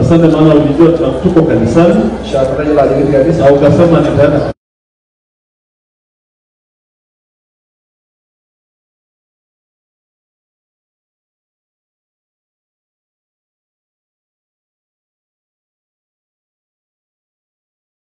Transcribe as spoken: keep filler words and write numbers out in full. أصلاً أنا الفيديو تناقضه كنسان شاطرين على الجديد أو كسمة نتانا.